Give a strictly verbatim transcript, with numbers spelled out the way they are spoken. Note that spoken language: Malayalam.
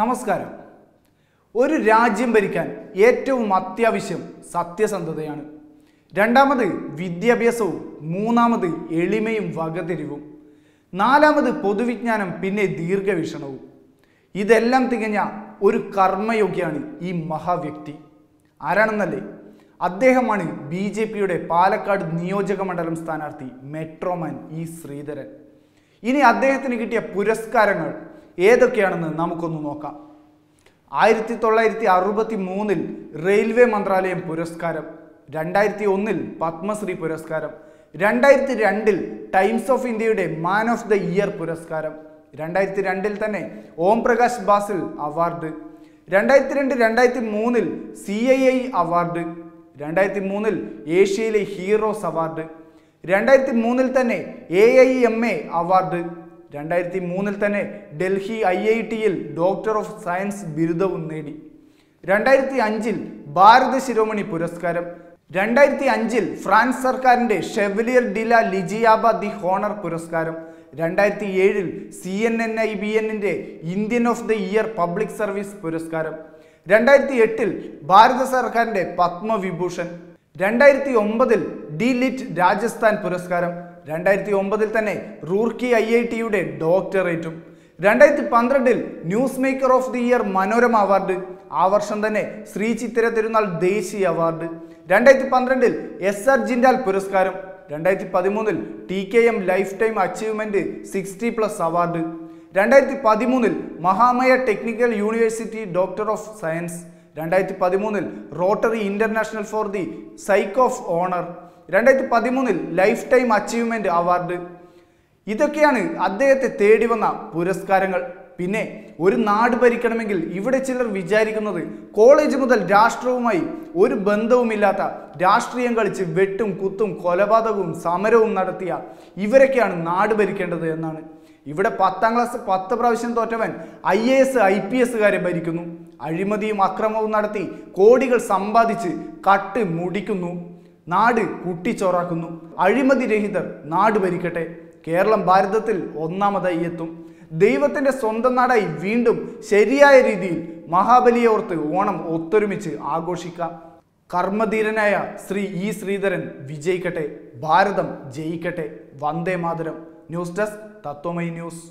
നമസ്കാരം ഒരു രാജ്യം ഭരിക്കാൻ ഏറ്റവും അത്യാവശ്യം സത്യസന്ധതയാണ് രണ്ടാമത് വിദ്യാഭ്യാസവും മൂന്നാമത് എളിമയും വകതിരിവും നാലാമത് പൊതുവിജ്ഞാനം പിന്നെ ദീർഘവീക്ഷണവും ഇതെല്ലാം തികഞ്ഞ ഒരു കർമ്മയോഗിയാണ് ഈ മഹാവ്യക്തി ആരാണെന്നല്ലേ അദ്ദേഹമാണ് ബിജെപിയുടെ പാലക്കാട് നിയോജക മണ്ഡലം സ്ഥാനാർത്ഥി മെട്രോമാൻ ഈ ശ്രീധരൻ ഇനി അദ്ദേഹത്തിന് കിട്ടിയ പുരസ്കാരങ്ങൾ ഏതൊക്കെയാണെന്ന് നമുക്കൊന്ന് നോക്കാം ആയിരത്തി തൊള്ളായിരത്തി അറുപത്തിമൂന്ന് ൽ റെയിൽവേ മന്ത്രാലയം പുരസ്കാരം രണ്ടായിരത്തി ഒന്ന് ൽ പത്മശ്രീ പുരസ്കാരം രണ്ടായിരത്തി രണ്ട് ൽ ടൈംസ് ഓഫ് ഇന്ത്യയുടെ മാൻ ഓഫ് ദ ഇയർ പുരസ്കാരം രണ്ടായിരത്തി രണ്ട് ൽ തന്നെ ഓം പ്രകാശ് ബാസിൽ അവാർഡ് രണ്ടായിരത്തി രണ്ട് രണ്ടായിരത്തി മൂന്ന് L C I I award രണ്ടായിരത്തി മൂന്ന് ൽ ഏഷ്യയിലെ ഹീറോസ് അവാർഡ് രണ്ടായിരത്തി മൂന്ന് ൽ തന്നെ A I M A award രണ്ടായിരത്തി മൂന്ന് ൽ തന്നെ ഡൽഹി ഐ ഐ ടി യിൽ ഡോക്ടർ ഓഫ് സയൻസ് ബിരുദവും നേടി രണ്ടായിരത്തി അഞ്ച് ൽ ഭാരത ശിരോമണി പുരസ്കാരം രണ്ടായിരത്തി അഞ്ച് ൽ ഫ്രാൻസ് സർക്കാരിന്റെ chevalier de la Legion the honour പുരസ്കാരം രണ്ടായിരത്തി ഏഴ് ൽ C N N I B എന്നിന്റെ Indian of the year public service പുരസ്കാരം രണ്ടായിരത്തി എട്ട് ൽ ഭാരത സർക്കാരിന്റെ പത്മവിഭൂഷൺ രണ്ടായിരത്തി ഒമ്പത് ൽ ഡി ലിറ്റ് രാജസ്ഥാൻ പുരസ്കാരം രണ്ടായിരത്തി ഒമ്പത് ൽ തന്നെ റൂർക്കി ഐ ഐ ടി യുടെ ഡോക്ടറേറ്റും രണ്ടായിരത്തി പന്ത്രണ്ട് ൽ news maker of the year Manorama award ആ വർഷം തന്നെ ശ്രീ ചിത്തിര തിരുനാൾ ദേശീയ അവാർഡ് രണ്ടായിരത്തി പന്ത്രണ്ട് ൽ എസ് ആർ ജിൻഡാൽ പുരസ്കാരം രണ്ടായിരത്തി പതിമൂന്ന് ൽ T K M life time achievement sixty plus award രണ്ടായിരത്തി പതിമൂന്ന് ൽ Mahamaya technical university doctor of science രണ്ടായിരത്തി പതിമൂന്ന് ൽ Rotary international for the sake of honour രണ്ടായിരത്തി പതിമൂന്ന് ൽ ലൈഫ് ടൈം അച്ചീവ്മെന്റ് അവാർഡ് ഇതൊക്കെയാണ് അദ്ദേഹത്തെ തേടി വന്ന പുരസ്കാരങ്ങൾ പിന്നെ ഒരു നാട് ഭരിക്കണമെങ്കിൽ ഇവിടെ ചിലർ വിചാരിക്കുന്നത് കോളേജ് മുതൽ രാഷ്ട്രവുമായി ഒരു ബന്ധവുമില്ലാത്ത രാഷ്ട്രീയം കളിച്ച് വെട്ടും കുത്തും കൊലപാതകവും സമരവും നടത്തിയ ഇവരൊക്കെയാണ് നാട് ഭരിക്കേണ്ടത് എന്നാണ് ഇവിടെ പത്താം ക്ലാസ് പത്ത് പ്രാവശ്യം തോറ്റവൻ I A S I P എസുകാരെ ഭരിക്കുന്നു അഴിമതിയും അക്രമവും നടത്തി കോടികൾ സമ്പാദിച്ച് കട്ട് മുടിക്കുന്നു നാട് കുട്ടിച്ചോറാക്കുന്നു അഴിമതി രഹിതർ നാട് ഭരിക്കട്ടെ കേരളം ഭാരതത്തിൽ ഒന്നാമതായി എത്തും ദൈവത്തിൻ്റെ സ്വന്തം നാടായി വീണ്ടും ശരിയായ രീതിയിൽ മഹാബലിയെ ഓർത്ത് ഓണം ഒത്തൊരുമിച്ച് ആഘോഷിക്കാം കർമ്മധീരനായ ശ്രീ ഇ ശ്രീധരൻ വിജയിക്കട്ടെ ഭാരതം ജയിക്കട്ടെ വന്ദേ മാതരം ന്യൂസ് ഡെസ്ക് തത്വമയി ന്യൂസ്